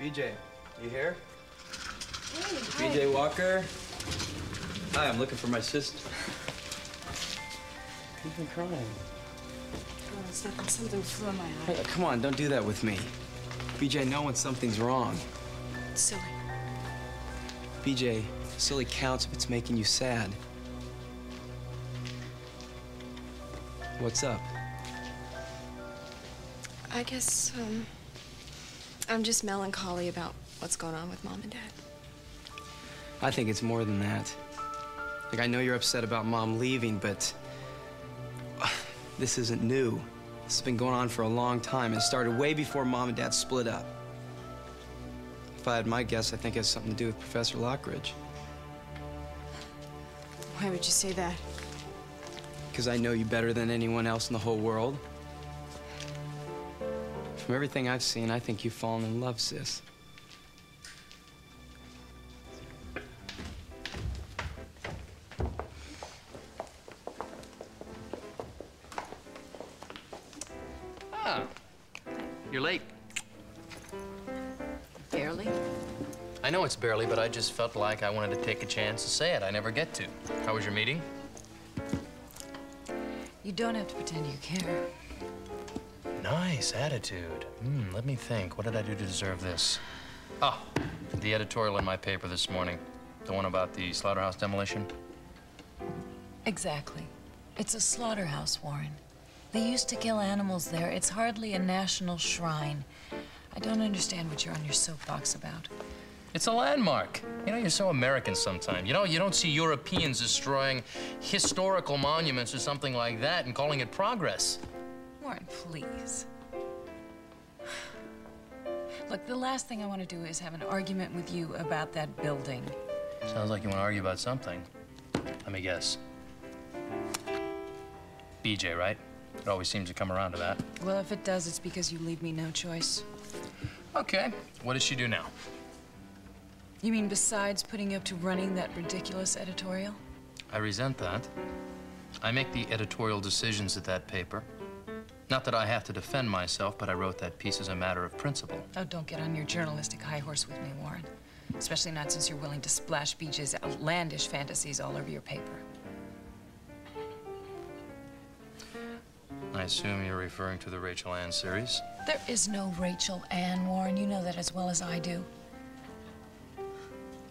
BJ, you here? Hey, BJ hi. Walker. Hi, I'm looking for my sister. You've been crying. Oh, it's not like something flew in my eye. Hey, come on, don't do that with me. BJ, know when something's wrong. It's silly. BJ, silly counts if it's making you sad. What's up? I guess, I'm just melancholy about what's going on with Mom and Dad. I think it's more than that. Like, I know you're upset about Mom leaving, but this isn't new. This has been going on for a long time. It started way before Mom and Dad split up. If I had my guess, I think it has something to do with Professor Lockridge. Why would you say that? Because I know you better than anyone else in the whole world. From everything I've seen, I think you've fallen in love, sis. Ah, you're late. Barely. I know it's barely, but I just felt like I wanted to take a chance to say it. I never get to. How was your meeting? You don't have to pretend you care. Nice attitude. Let me think. What did I do to deserve this? Ah, the editorial in my paper this morning. The one about the slaughterhouse demolition? Exactly. It's a slaughterhouse, Warren. They used to kill animals there. It's hardly a national shrine. I don't understand what you're on your soapbox about. It's a landmark. You know, you're so American sometimes. You know, you don't see Europeans destroying historical monuments or something like that and calling it progress. Warren, please. Look, the last thing I want to do is have an argument with you about that building. Sounds like you want to argue about something. Let me guess. BJ, right? It always seems to come around to that. Well, if it does, it's because you leave me no choice. Okay. What does she do now? You mean besides putting up to running that ridiculous editorial? I resent that. I make the editorial decisions at that paper. Not that I have to defend myself, but I wrote that piece as a matter of principle. Oh, don't get on your journalistic high horse with me, Warren. Especially not since you're willing to splash BJ's outlandish fantasies all over your paper. I assume you're referring to the Rachel Ann series? There is no Rachel Ann, Warren. You know that as well as I do.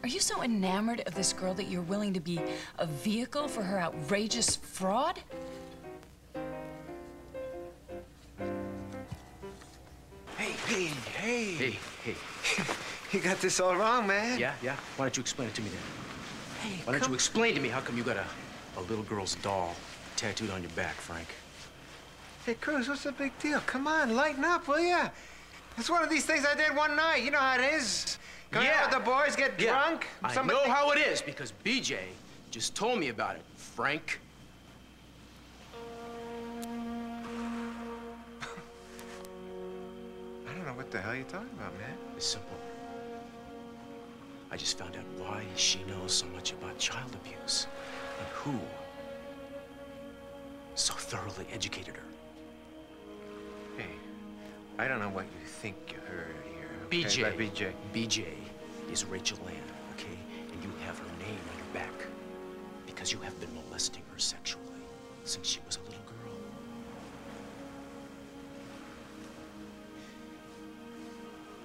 Are you so enamored of this girl that you're willing to be a vehicle for her outrageous fraud? Hey. You got this all wrong, man. Yeah. Why don't you explain it to me then? Hey, why don't you explain to me how come you got a little girl's doll tattooed on your back, Frank? Hey, Cruz, what's the big deal? Come on, lighten up, will ya? It's one of these things I did one night. You know how it is. Go out with the boys, get drunk. I know how it is because BJ just told me about it, Frank. What the hell are you talking about, man? It's simple. I just found out why she knows so much about child abuse and who so thoroughly educated her. Hey, I don't know what you think you heard here. Okay? BJ is Rachel Ann, okay? And you have her name on your back because you have been molesting her sexually since she was a little girl.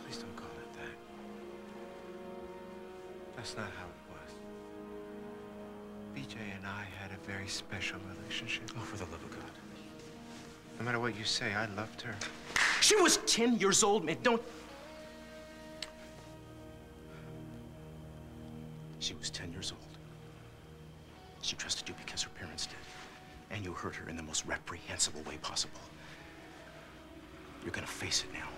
Please don't call it that. That's not how it was. BJ and I had a very special relationship. Oh, for the love of God. No matter what you say, I loved her. She was 10 years old, man. Don't. She was 10 years old. She trusted you because her parents did. And you hurt her in the most reprehensible way possible. You're gonna face it now.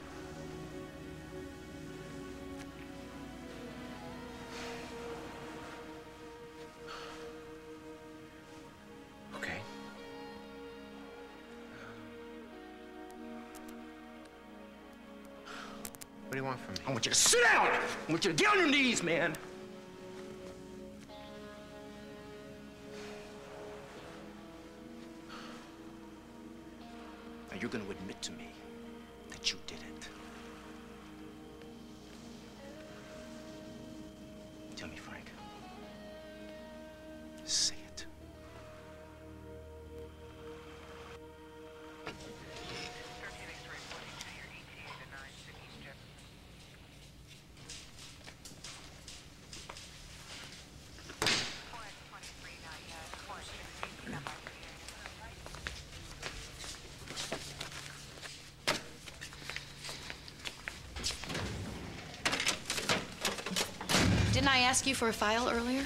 What do you want from me? I want you to sit down! I want you to get on your knees, man! Now you're gonna admit to me that you did it. ask you for a file earlier?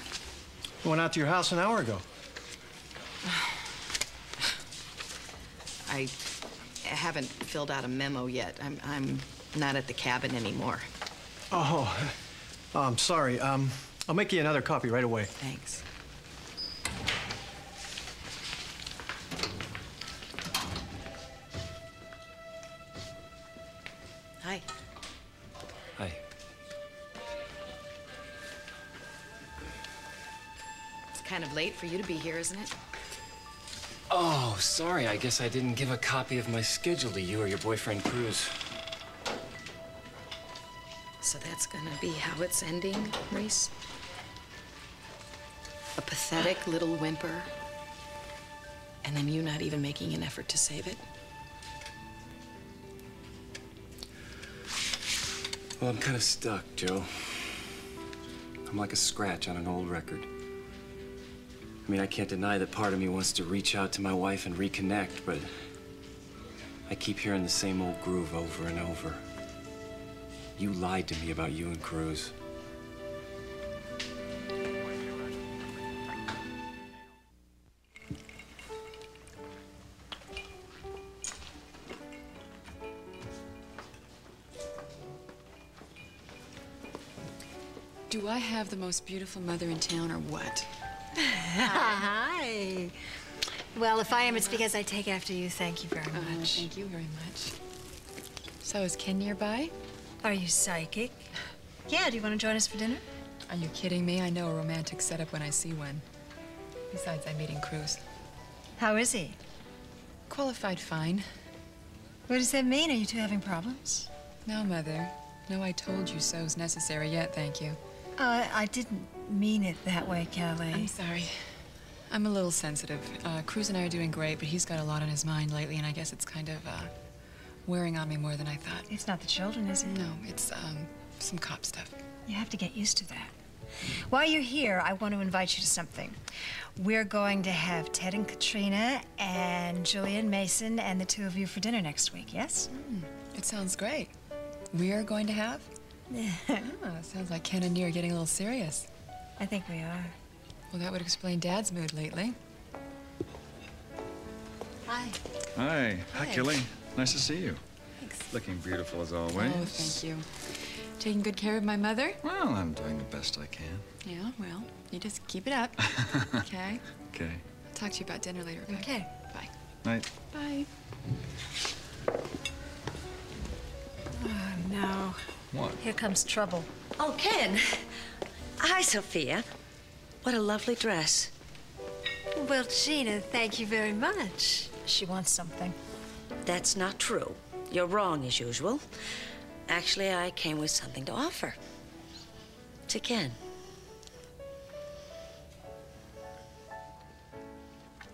I went out to your house an hour ago. I haven't filled out a memo yet. I'm not at the cabin anymore. Oh, I'm sorry. I'll make you another copy right away. Thanks. Hi. Hi. It's kind of late for you to be here, isn't it? Oh, sorry. I guess I didn't give a copy of my schedule to you or your boyfriend, Cruz. So that's gonna be how it's ending, Reese? A pathetic little whimper, and then you not even making an effort to save it? Well, I'm kind of stuck, Joe. I'm like a scratch on an old record. I mean, I can't deny that part of me wants to reach out to my wife and reconnect, but I keep hearing the same old groove over and over. You lied to me about you and Cruz. Do I have the most beautiful mother in town or what? Hi. Well, if I am, it's because I take after you. Thank you very much. Thank you very much. So, is Ken nearby? Are you psychic? Yeah, do you want to join us for dinner? Are you kidding me? I know a romantic setup when I see one. Besides, I'm meeting Cruz. How is he? Qualified fine. What does that mean? Are you two having problems? No, Mother. No, I told you so's necessary yet, thank you. I didn't mean it that way, Kelly. I'm sorry. I'm a little sensitive. Cruz and I are doing great, but he's got a lot on his mind lately, and I guess it's kind of wearing on me more than I thought. It's not the children, is it? No, it's some cop stuff. You have to get used to that. While you're here, I want to invite you to something. We're going to have Ted and Katrina and Julian Mason and the two of you for dinner next week, yes? It sounds great. We are going to have? Sounds like Ken and you are getting a little serious. I think we are. Well, that would explain Dad's mood lately. Hi. Hi. Hi, Kelly. Nice to see you. Thanks. Looking beautiful as always. Oh, thank you. Taking good care of my mother? Well, I'm doing the best I can. Yeah, well, you just keep it up. Okay? Okay. I'll talk to you about dinner later, okay? Okay. Bye. Night. Bye. Oh, no. What? Here comes trouble. Oh, Ken. Hi, Sophia. What a lovely dress. Well, Gina, thank you very much. She wants something. That's not true. You're wrong, as usual. Actually, I came with something to offer. To Ken.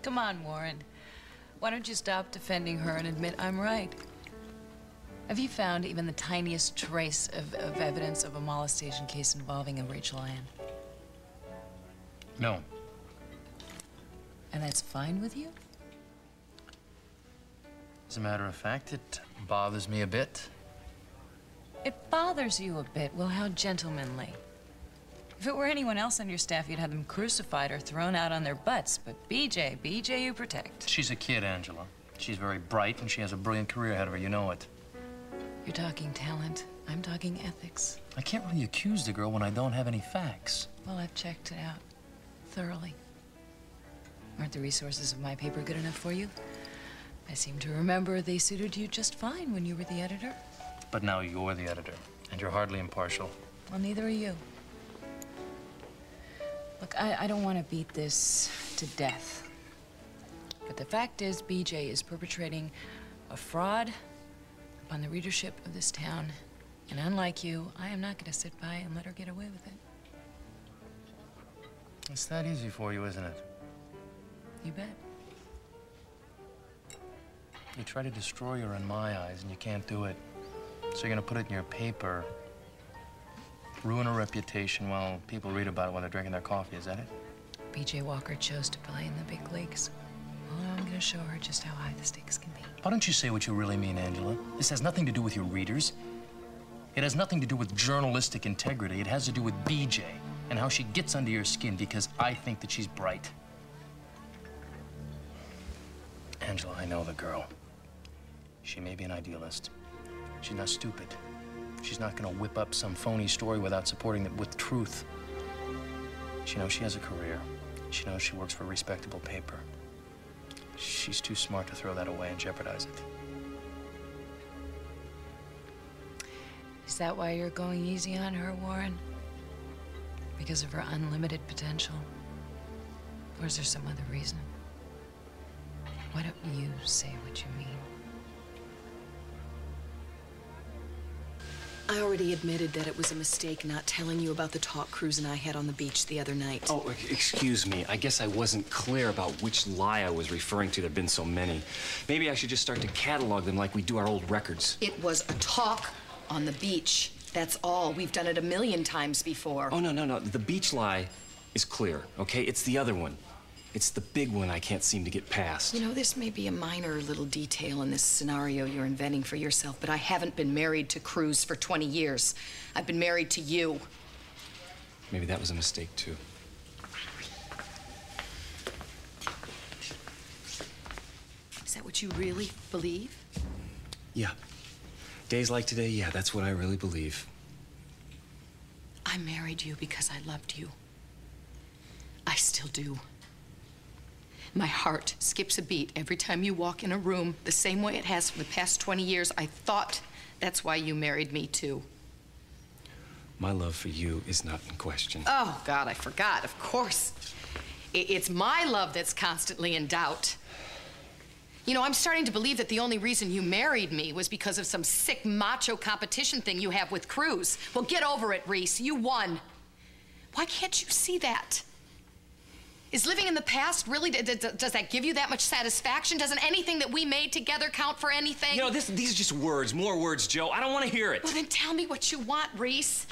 Come on, Warren. Why don't you stop defending her and admit I'm right? Have you found even the tiniest trace of evidence of a molestation case involving a Rachel Ann? No. And that's fine with you? As a matter of fact, it bothers me a bit. It bothers you a bit? Well, how gentlemanly. If it were anyone else on your staff, you'd have them crucified or thrown out on their butts. But BJ you protect. She's a kid, Angela. She's very bright, and she has a brilliant career ahead of her. You know it. You're talking talent. I'm talking ethics. I can't really accuse the girl when I don't have any facts. Well, I've checked it out thoroughly. Aren't the resources of my paper good enough for you? I seem to remember they suited you just fine when you were the editor. But now you're the editor, and you're hardly impartial. Well, neither are you. Look, I don't want to beat this to death. But the fact is, BJ is perpetrating a fraud upon the readership of this town. And unlike you, I am not going to sit by and let her get away with it. It's that easy for you, isn't it? You bet. You try to destroy her in my eyes, and you can't do it. So you're going to put it in your paper, ruin her reputation while people read about it while they're drinking their coffee. Is that it? BJ Walker chose to play in the big leagues. Well, I'm going to show her just how high the stakes can be. Why don't you say what you really mean, Angela? This has nothing to do with your readers. It has nothing to do with journalistic integrity. It has to do with BJ. and how she gets under your skin because I think that she's bright. Angela, I know the girl. She may be an idealist. She's not stupid. She's not gonna whip up some phony story without supporting it with truth. She knows she has a career. She knows she works for respectable paper. She's too smart to throw that away and jeopardize it. Is that why you're going easy on her, Warren? Because of her unlimited potential? Or is there some other reason? Why don't you say what you mean? I already admitted that it was a mistake not telling you about the talk Cruz and I had on the beach the other night. Oh, excuse me. I guess I wasn't clear about which lie I was referring to. There have been so many. Maybe I should just start to catalog them like we do our old records. It was a talk on the beach. That's all. We've done it 1,000,000 times before. Oh, no, no, no. The beach lie is clear, okay? It's the other one. It's the big one I can't seem to get past. You know, this may be a minor little detail in this scenario you're inventing for yourself, but I haven't been married to Cruz for 20 years. I've been married to you. Maybe that was a mistake, too. Is that what you really believe? Yeah. Days like today, yeah, that's what I really believe. I married you because I loved you. I still do. My heart skips a beat every time you walk in a room, the same way it has for the past 20 years. I thought that's why you married me, too. My love for you is not in question. Oh, God, I forgot, of course. It's my love that's constantly in doubt. You know, I'm starting to believe that the only reason you married me was because of some sick macho competition thing you have with Cruz. Well, get over it, Reese. You won. Why can't you see that? Is living in the past really, does that give you that much satisfaction? Doesn't anything that we made together count for anything? You know, these are just words, more words, Joe. I don't want to hear it. Well, then tell me what you want, Reese.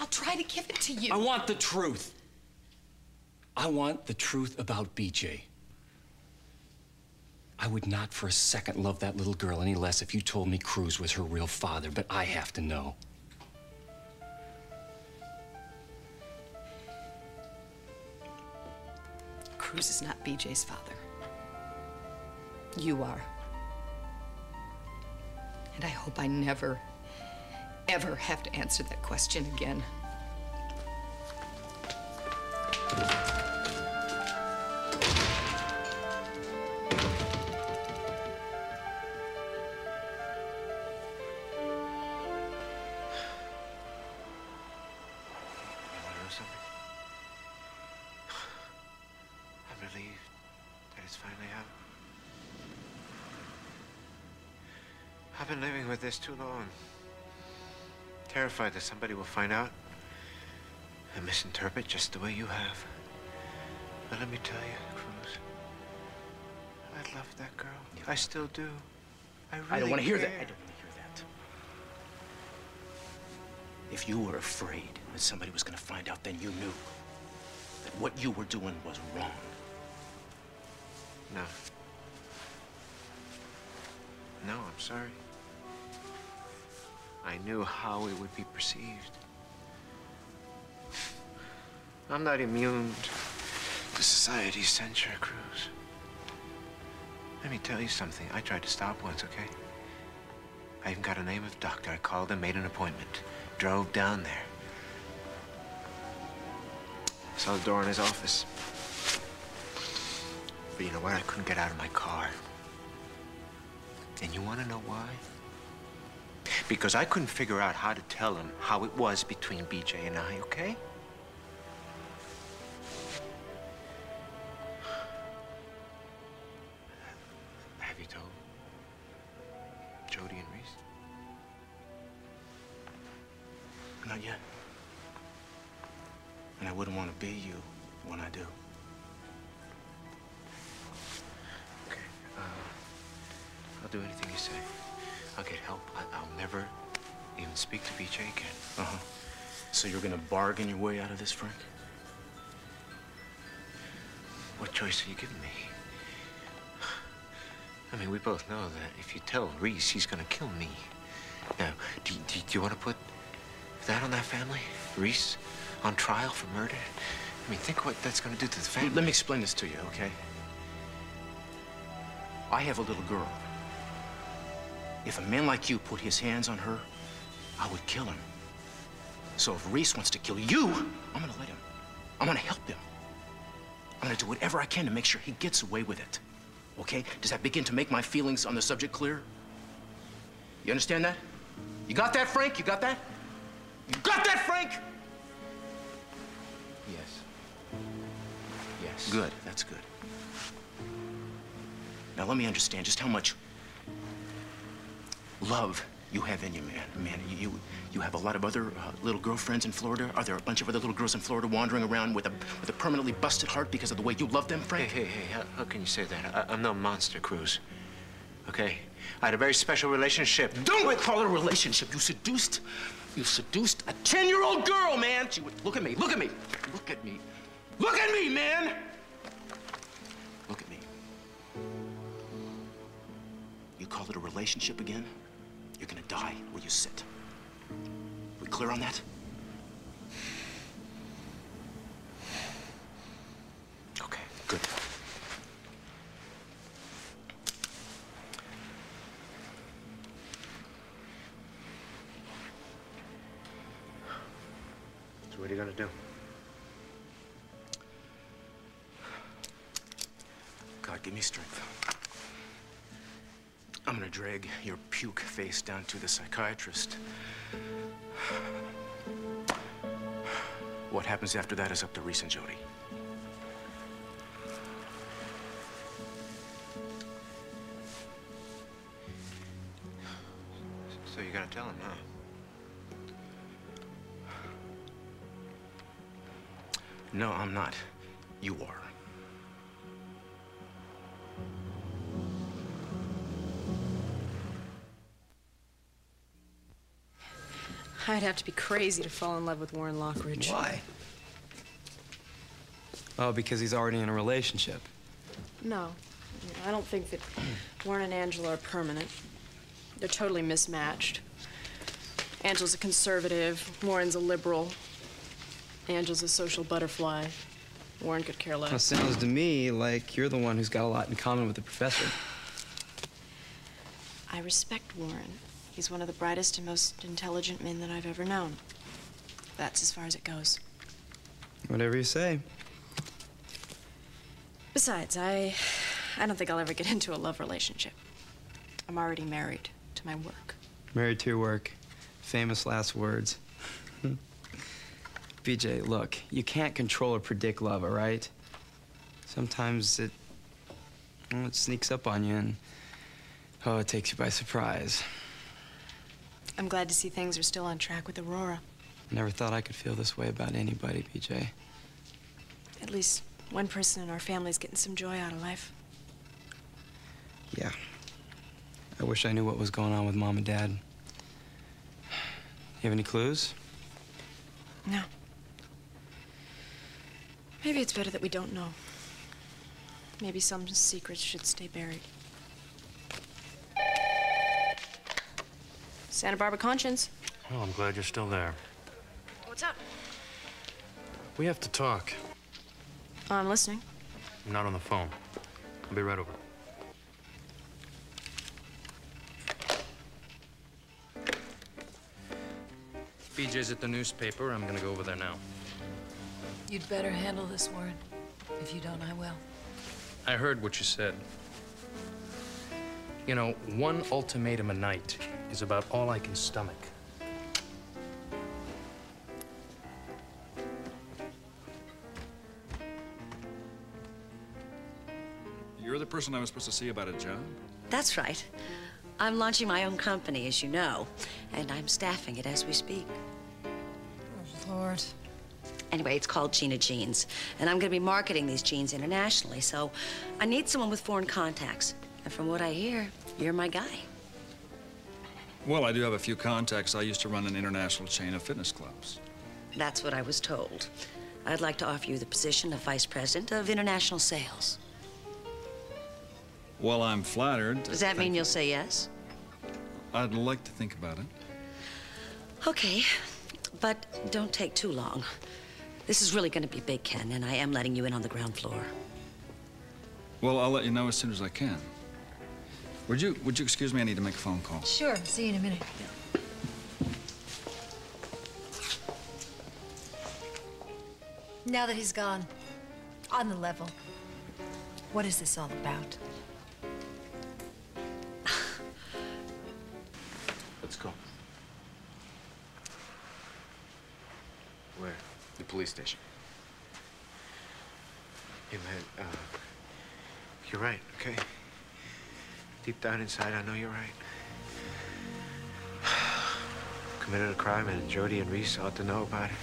I'll try to give it to you. I want the truth. I want the truth about BJ. I would not for a second love that little girl any less if you told me Cruz was her real father, but I have to know. Cruz is not BJ's father. You are. And I hope I never, ever have to answer that question again. I've been living with this too long. Terrified that somebody will find out and misinterpret just the way you have. But let me tell you, Cruz, I love that girl. Yeah. I still do. I really don't want to hear that. I don't want to hear that. If you were afraid that somebody was going to find out, then you knew that what you were doing was wrong. No. No, I'm sorry. I knew how it would be perceived. I'm not immune to society's censure, Cruz. Let me tell you something. I tried to stop once, okay? I even got a name of doctor. I called and made an appointment. Drove down there. I saw the door in his office. But you know what? I couldn't get out of my car. And you want to know why? Because I couldn't figure out how to tell him how it was between BJ and I, okay? Have you told Jody and Reese? Not yet. And I wouldn't want to be you when I do. Do anything you say. I'll get help. I'll never even speak to BJ again. Uh-huh. So you're gonna bargain your way out of this, Frank? What choice are you giving me? I mean, we both know that if you tell Reese, he's gonna kill me. Now, do you want to put that on that family? Reese, on trial for murder. I mean, think what that's going to do to the family. Let me explain this to you, okay? I have a little girl. If a man like you put his hands on her, I would kill him. So if Reese wants to kill you, I'm going to let him. I'm going to help him. I'm going to do whatever I can to make sure he gets away with it, okay? Does that begin to make my feelings on the subject clear? You understand that? You got that, Frank? You got that? You got that, Frank? Yes. Yes. Good. That's good. Now, let me understand just how much love you have in you, man. Man, you have a lot of other little girlfriends in Florida. Are there a bunch of other little girls in Florida wandering around with a permanently busted heart because of the way you love them, Frank? Hey, how can you say that? I'm no monster, Cruz. Okay? I had a very special relationship. Don't call it a relationship. You seduced a 10-year-old girl, man. She would look at me, look at me, look at me, look at me, man. Look at me. You call it a relationship again? You're gonna die where you sit. We clear on that? Okay, good. What are you gonna do? God, give me strength. I'm gonna drag your puke face down to the psychiatrist. What happens after that is up to Reese and Jody. So you're gonna tell him, huh? No, I'm not. You are. I'd have to be crazy to fall in love with Warren Lockridge. Why? Oh, because he's already in a relationship. No. I don't think that Warren and Angela are permanent. They're totally mismatched. Angela's a conservative. Warren's a liberal. Angela's a social butterfly. Warren could care less. Well, sounds to me like you're the one who's got a lot in common with the professor. I respect Warren. He's one of the brightest and most intelligent men that I've ever known. That's as far as it goes. Whatever you say. Besides, I don't think I'll ever get into a love relationship. I'm already married to my work. Married to your work. Famous last words. BJ, look, you can't control or predict love, all right? Sometimes it sneaks up on you and, oh, it takes you by surprise. I'm glad to see things are still on track with Aurora. I never thought I could feel this way about anybody, BJ. At least one person in our family's getting some joy out of life. Yeah. I wish I knew what was going on with Mom and Dad. You have any clues? No. Maybe it's better that we don't know. Maybe some secrets should stay buried. Santa Barbara Conscience. Well, I'm glad you're still there. What's up? We have to talk. I'm listening. I'm not on the phone. I'll be right over. BJ's at the newspaper. I'm gonna go over there now. You'd better handle this, Warren. If you don't, I will. I heard what you said. You know, one ultimatum a night is about all I can stomach. You're the person I was supposed to see about a job? That's right. I'm launching my own company, as you know, and I'm staffing it as we speak. Oh, Lord. Anyway, it's called Gina Jeans, and I'm going to be marketing these jeans internationally, so I need someone with foreign contacts. And from what I hear, you're my guy. Well, I do have a few contacts. I used to run an international chain of fitness clubs. That's what I was told. I'd like to offer you the position of Vice President of International Sales. Well, I'm flattered. Does that mean you'll say yes? I'd like to think about it. Okay, but don't take too long. This is really gonna be big, Ken, and I am letting you in on the ground floor. Well, I'll let you know as soon as I can. Would you excuse me? I need to make a phone call. Sure, see you in a minute. Yeah. Now that he's gone, on the level, what is this all about? Let's go. Where? The police station. Hey, man, you're right, okay? Deep down inside, I know you're right. Committed a crime, and Jody and Reese ought to know about it.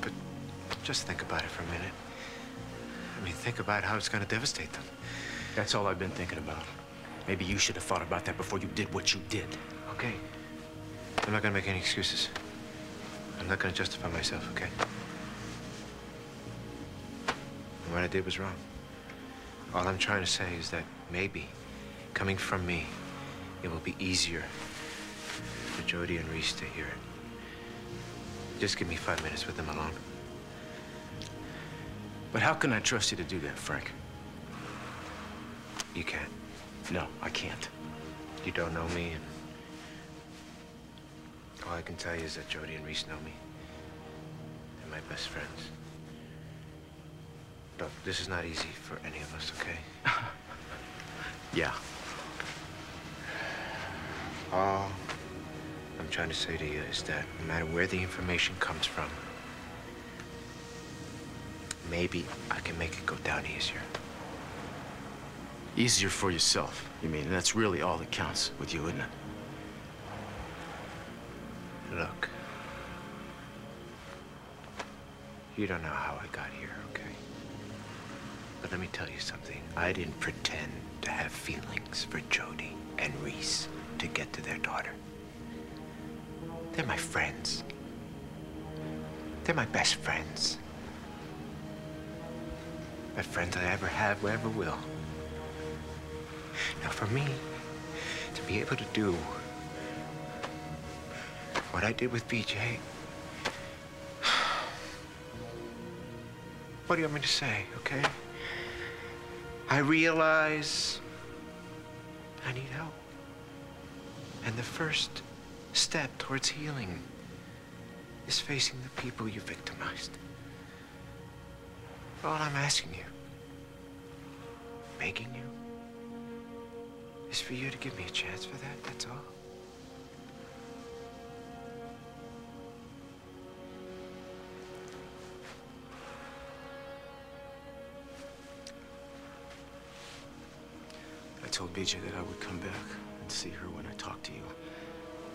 But just think about it for a minute. I mean, think about how it's gonna devastate them. That's all I've been thinking about. Maybe you should have thought about that before you did what you did. Okay. I'm not gonna make any excuses. I'm not gonna justify myself, okay? What I did was wrong. All I'm trying to say is that maybe, coming from me, it will be easier for Jody and Reese to hear it. Just give me 5 minutes with them alone. But how can I trust you to do that, Frank? You can't. No, I can't. You don't know me, and all I can tell you is that Jody and Reese know me. They're my best friends. Look, this is not easy for any of us, okay? Yeah. All I'm trying to say to you is that no matter where the information comes from, maybe I can make it go down easier. Easier for yourself, you mean? That's really all that counts with you, isn't it? Look. You don't know how I got here, okay? But let me tell you something. I didn't pretend to have feelings for Jody and Reese to get to their daughter. They're my friends. They're my best friends. Best friends I ever have, ever will. Now for me, to be able to do what I did with BJ, what do you want me to say, okay? I realize I need help. And the first step towards healing is facing the people you victimized. All I'm asking you, begging you, is for you to give me a chance for that, that's all. I told BJ that I would come back and see her when I talked to you.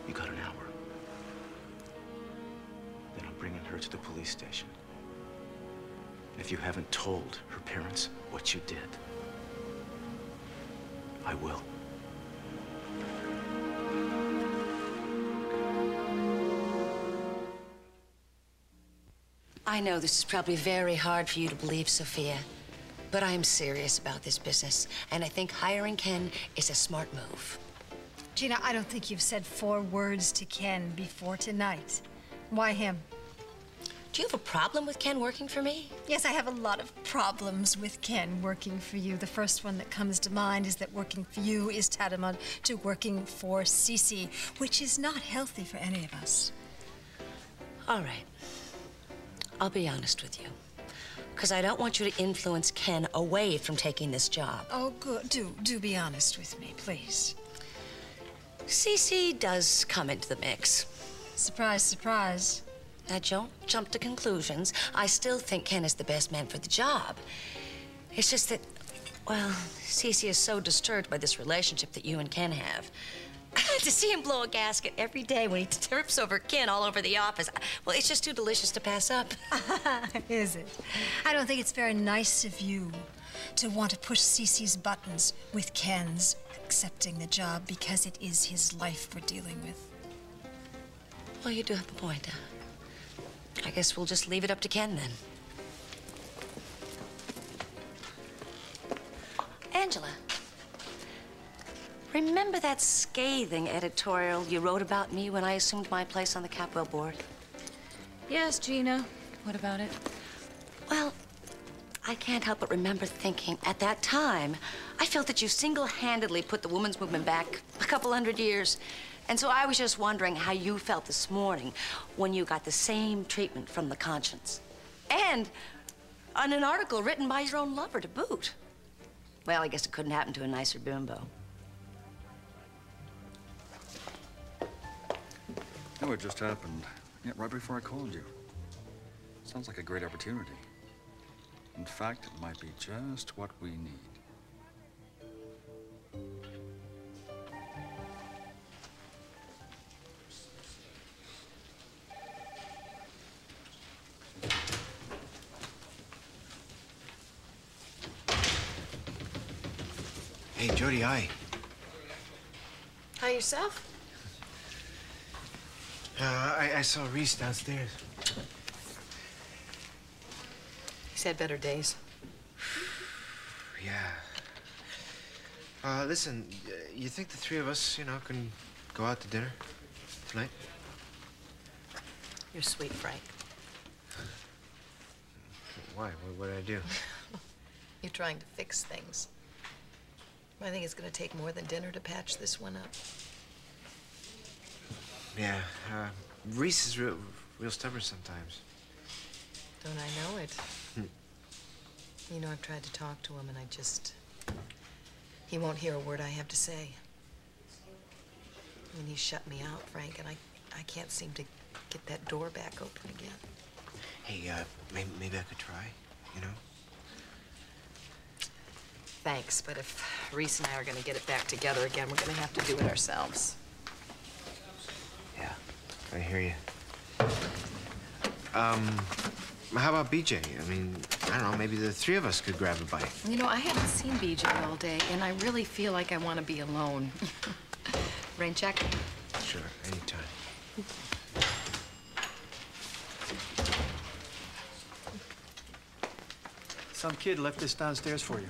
You got an hour. Then I'm bringing her to the police station. And if you haven't told her parents what you did, I will. I know this is probably very hard for you to believe, Sophia. But I'm serious about this business, and I think hiring Ken is a smart move. Gina, I don't think you've said 4 words to Ken before tonight. Why him? Do you have a problem with Ken working for me? Yes, I have a lot of problems with Ken working for you. The first one that comes to mind is that working for you is tantamount to working for Cece, which is not healthy for any of us. All right. I'll be honest with you. Because I don't want you to influence Ken away from taking this job. Oh, good. Do be honest with me, please. Cece does come into the mix. Surprise, surprise. Now, don't jump to conclusions. I still think Ken is the best man for the job. It's just that, well, Cece is so disturbed by this relationship that you and Ken have. To see him blow a gasket every day when he trips over Ken all over the office, well, it's just too delicious to pass up. Is it? I don't think it's very nice of you to want to push Cece's buttons with Ken's accepting the job because it is his life we're dealing with. Well, you do have a point. I guess we'll just leave it up to Ken then. Angela. Remember that scathing editorial you wrote about me when I assumed my place on the Capwell board? Yes, Gina. What about it? Well, I can't help but remember thinking at that time, I felt that you single-handedly put the women's movement back a couple hundred years. And so I was just wondering how you felt this morning when you got the same treatment from the conscience. And on an article written by your own lover to boot. Well, I guess it couldn't happen to a nicer bimbo. No, it just happened. Yeah, right before I called you. Sounds like a great opportunity. In fact, it might be just what we need. Hey, Jody, hi. Hi, yourself? I saw Reese downstairs. He's had better days. Yeah. Listen, you think the three of us, you know, can go out to dinner tonight? You're sweet, Frank. Why? What did I do? You're trying to fix things. I think it's going to take more than dinner to patch this one up. Yeah, Reese is real stubborn sometimes. Don't I know it? You know, I've tried to talk to him, and I just... He won't hear a word I have to say. I mean, he shut me out, Frank, and I can't seem to get that door back open again. Hey, maybe I could try, you know? Thanks, but if Reese and I are going to get it back together again, we're going to have to do it ourselves. Yeah, I hear you. How about BJ? I mean, I don't know, maybe the three of us could grab a bite. You know, I haven't seen BJ all day, and I really feel like I want to be alone. Rain check? Sure, anytime. Some kid left this downstairs for you.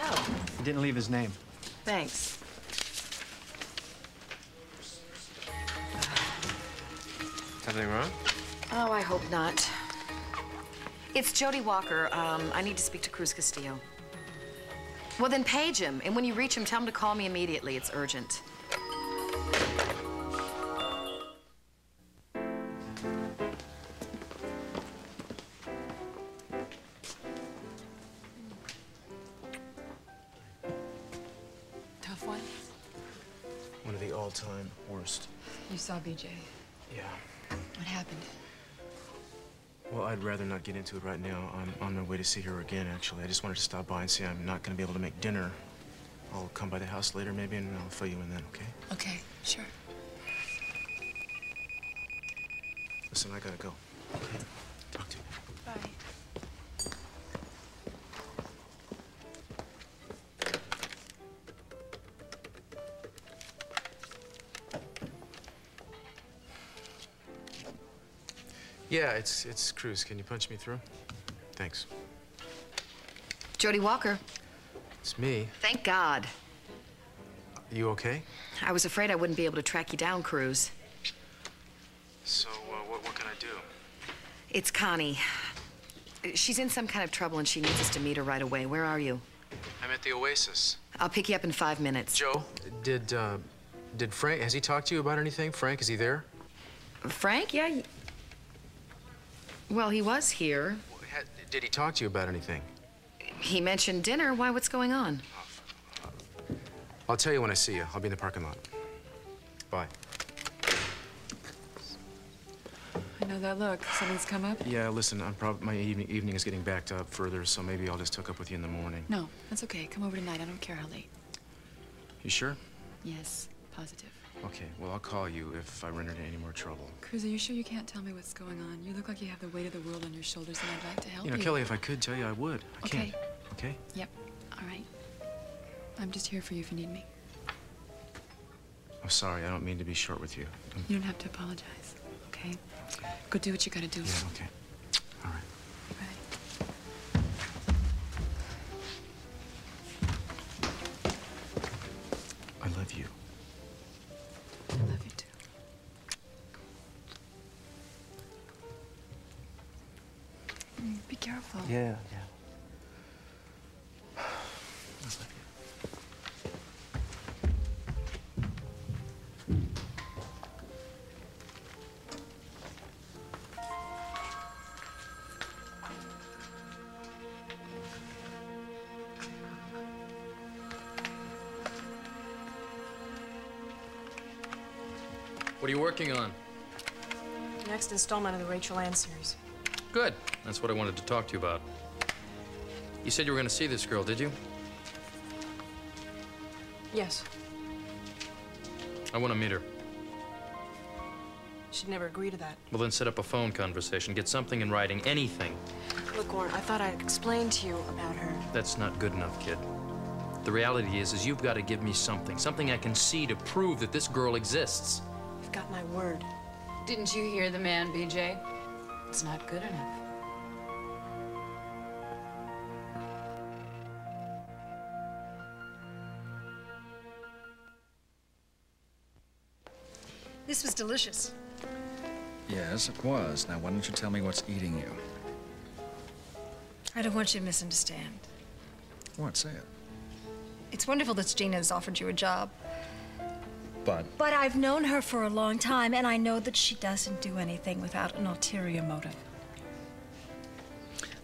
Oh. He didn't leave his name. Thanks. Something wrong? Oh, I hope not. It's Jody Walker. I need to speak to Cruz Castillo. Well, then page him. And when you reach him, tell him to call me immediately. It's urgent. Tough one? One of the all-time worst. You saw BJ? Yeah. What happened? Well, I'd rather not get into it right now. I'm on my way to see her again, actually. I just wanted to stop by and say I'm not going to be able to make dinner. I'll come by the house later, maybe, and I'll fill you in then, okay? Okay, sure. Listen, I gotta go. Okay? Talk to you. Bye. Yeah, it's Cruz. Can you punch me through? Thanks. Jody Walker. It's me. Thank God. You okay? I was afraid I wouldn't be able to track you down, Cruz. So, what can I do? It's Connie. She's in some kind of trouble and she needs us to meet her right away. Where are you? I'm at the Oasis. I'll pick you up in 5 minutes. Joe, did Frank, has he talked to you about anything? Frank, is he there? Frank? Yeah. Well, he was here. Did he talk to you about anything? He mentioned dinner. Why, what's going on? I'll tell you when I see you. I'll be in the parking lot. Bye. I know that look. Something's come up? Yeah, listen, I'm probably, my evening is getting backed up further, so maybe I'll just hook up with you in the morning. No, that's okay. Come over tonight. I don't care how late. You sure? Yes, positive. Okay, well, I'll call you if I run into any more trouble. Cruz, are you sure you can't tell me what's going on? You look like you have the weight of the world on your shoulders, and I'd like to help you. You know, Kelly, if I could tell you, I would. I can't. Okay? Yep. All right. I'm just here for you if you need me. I'm sorry. I don't mean to be short with you. You don't have to apologize, okay? Go do what you gotta do. Yeah, okay. All right. All right. I love you. I love you, too. Yeah, yeah. What are you working on? The next installment of the Rachel Ann series. Good. That's what I wanted to talk to you about. You said you were going to see this girl, did you? Yes. I want to meet her. She'd never agree to that. Well, then set up a phone conversation. Get something in writing, anything. Look, Warren, I thought I'd explain to you about her. That's not good enough, kid. The reality is you've got to give me something. Something I can see to prove that this girl exists. You've got my word. Didn't you hear the man, BJ? It's not good enough. This was delicious. Yes, it was. Now, why don't you tell me what's eating you? I don't want you to misunderstand. What? Say it. It's wonderful that Gina has offered you a job. But I've known her for a long time, and I know that she doesn't do anything without an ulterior motive.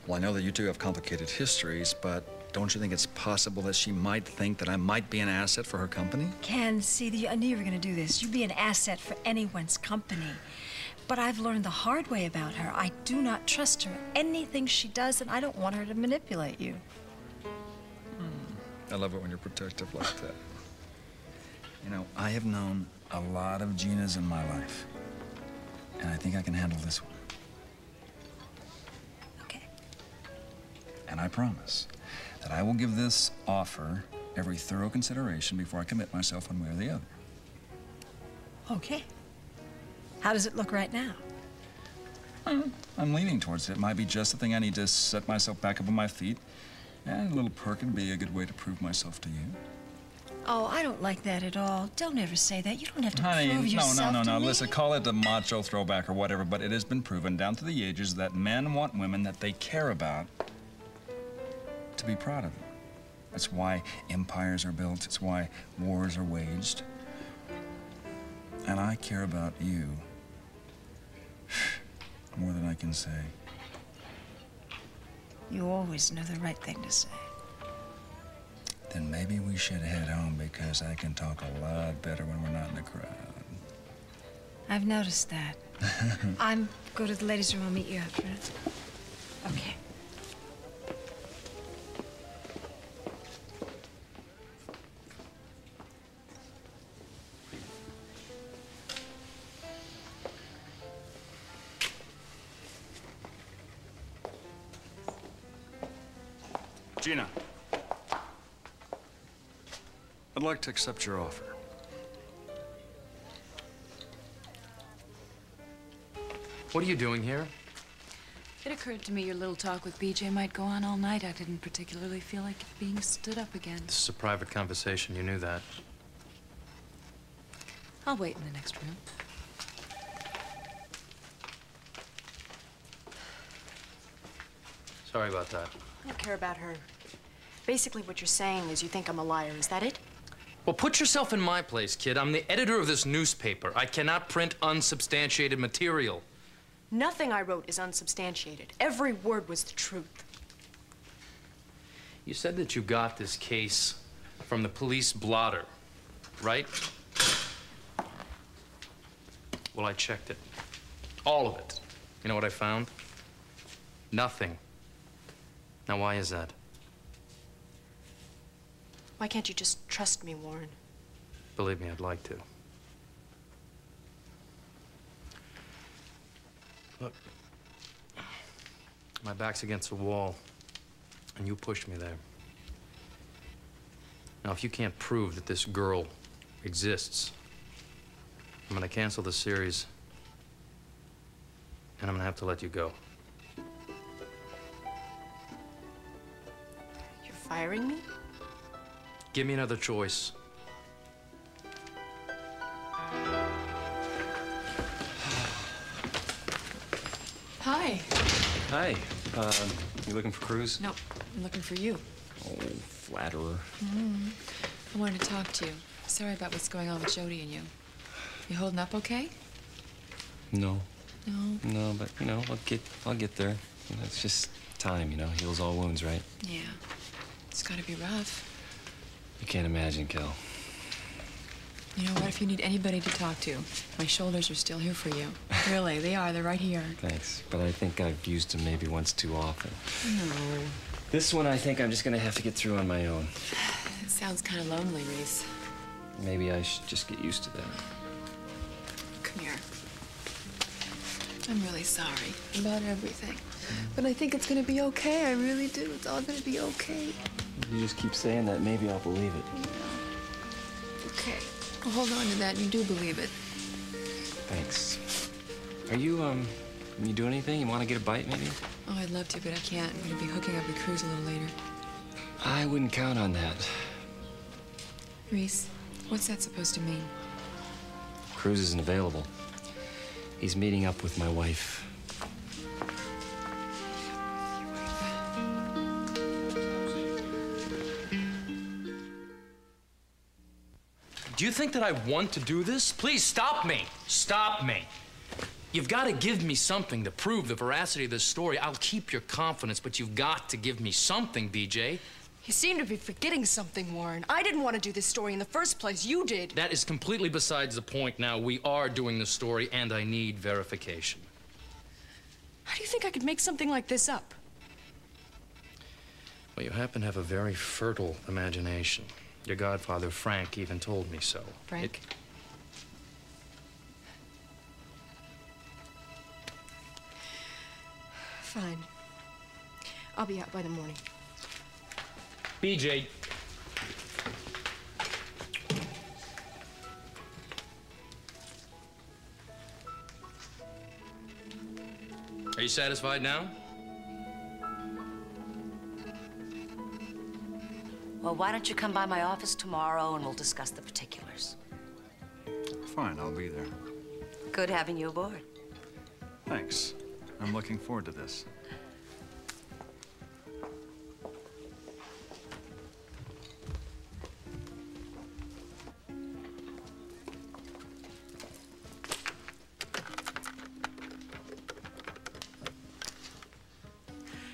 Well, I know that you two have complicated histories, but don't you think it's possible that she might think that I might be an asset for her company? Ken, see, I knew you were going to do this. You'd be an asset for anyone's company. But I've learned the hard way about her. I do not trust her. Anything she does, and I don't want her to manipulate you. I love it when you're protective like that. You know, I have known a lot of Ginas in my life, and I think I can handle this one. Okay. And I promise that I will give this offer every thorough consideration before I commit myself one way or the other. Okay. How does it look right now? I'm leaning towards it. It might be just the thing I need to set myself back up on my feet, and a little perk would be a good way to prove myself to you. Oh, I don't like that at all. Don't ever say that. You don't have to prove yourself to me. No. Listen, call it a macho throwback or whatever, but it has been proven down through the ages that men want women that they care about to be proud of them. That's why empires are built. It's why wars are waged. And I care about you more than I can say. You always know the right thing to say. Then maybe we should head home, because I can talk a lot better when we're not in the crowd. I've noticed that. I'm go to the ladies' room. I'll meet you after it. Okay. Gina. I'd like to accept your offer. What are you doing here? It occurred to me your little talk with BJ might go on all night. I didn't particularly feel like being stood up again. This is a private conversation. You knew that. I'll wait in the next room. Sorry about that. I don't care about her. Basically, what you're saying is you think I'm a liar. Is that it? Well, put yourself in my place, kid. I'm the editor of this newspaper. I cannot print unsubstantiated material. Nothing I wrote is unsubstantiated. Every word was the truth. You said that you got this case from the police blotter, right? Well, I checked it. All of it. You know what I found? Nothing. Now, why is that? Why can't you just trust me, Warren? Believe me, I'd like to. Look, my back's against the wall, and you pushed me there. Now, if you can't prove that this girl exists, I'm gonna cancel the series, and I'm gonna have to let you go. You're firing me? Give me another choice. Hi. Hi. You looking for Cruz? No, I'm looking for you. Oh, flatterer. Mm-hmm. I wanted to talk to you. Sorry about what's going on with Jody and you. You holding up okay? No. No? No, but, you know, I'll get there. You know, it's just time, you know? Heals all wounds, right? Yeah. It's gotta be rough. You can't imagine, Kel. You know what? If you need anybody to talk to, my shoulders are still here for you. Really, they are. They're right here. Thanks, but I think I've used them maybe once too often. No. This one, I think I'm just gonna have to get through on my own. It sounds kind of lonely, Reese. Maybe I should just get used to that. Come here. I'm really sorry about everything, but I think it's gonna be okay. I really do. It's all gonna be okay. You just keep saying that. Maybe I'll believe it. Yeah. Okay. Well, hold on to that. You do believe it. Thanks. Are you you doing anything? You want to get a bite, maybe? Oh, I'd love to, but I can't. I'm gonna be hooking up with Cruz a little later. I wouldn't count on that. Reese, what's that supposed to mean? Cruz isn't available. He's meeting up with my wife. Do you think that I want to do this? Please stop me. Stop me. You've got to give me something to prove the veracity of this story. I'll keep your confidence, but you've got to give me something, BJ. You seem to be forgetting something, Warren. I didn't want to do this story in the first place. You did. That is completely besides the point now. We are doing the story, and I need verification. How do you think I could make something like this up? Well, you happen to have a very fertile imagination. Your godfather, Frank, even told me so. Frank? Fine. I'll be out by the morning. BJ. Are you satisfied now? Well, why don't you come by my office tomorrow and we'll discuss the particulars? Fine, I'll be there. Good having you aboard. Thanks. I'm looking forward to this.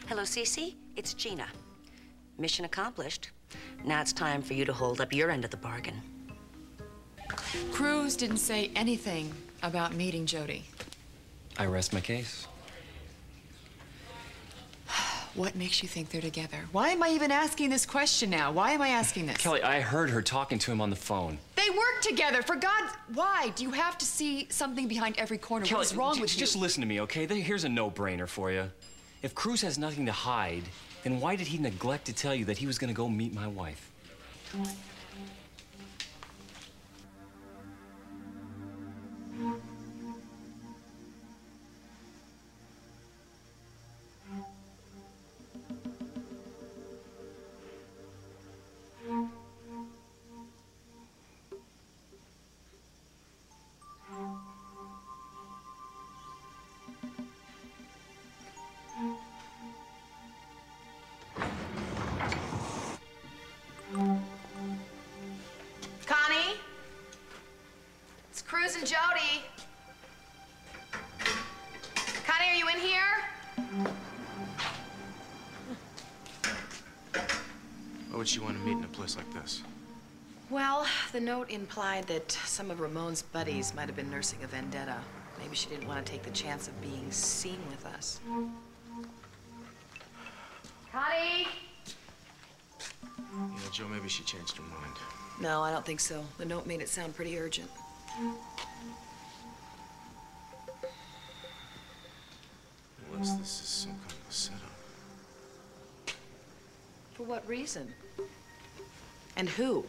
Hello, Cece. It's Gina. Mission accomplished. Now it's time for you to hold up your end of the bargain. Cruz didn't say anything about meeting Jody. I rest my case. What makes you think they're together? Why am I even asking this question now? Why am I asking this? Kelly, I heard her talking to him on the phone. They work together, for God's... Why do you have to see something behind every corner? Kelly, what's wrong with you? Just listen to me, okay? Here's a no-brainer for you. If Cruz has nothing to hide, then why did he neglect to tell you that he was gonna go meet my wife? Jody! Connie, are you in here? Why would she want to meet in a place like this? Well, the note implied that some of Ramon's buddies might have been nursing a vendetta. Maybe she didn't want to take the chance of being seen with us. Connie! You know, Joe, maybe she changed her mind. No, I don't think so. The note made it sound pretty urgent. Unless this is some kind of a setup. For what reason? And who?